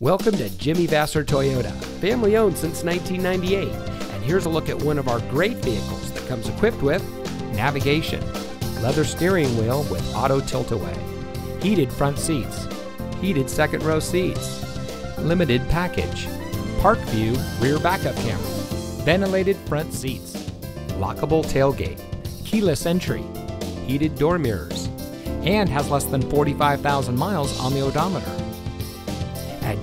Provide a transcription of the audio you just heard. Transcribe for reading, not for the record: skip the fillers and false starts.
Welcome to Jimmy Vasser Toyota, family owned since 1998, and here's a look at one of our great vehicles that comes equipped with navigation, leather steering wheel with auto tilt-away, heated front seats, heated second row seats, limited package, park view rear backup camera, ventilated front seats, lockable tailgate, keyless entry, heated door mirrors, and has less than 45,000 miles on the odometer. At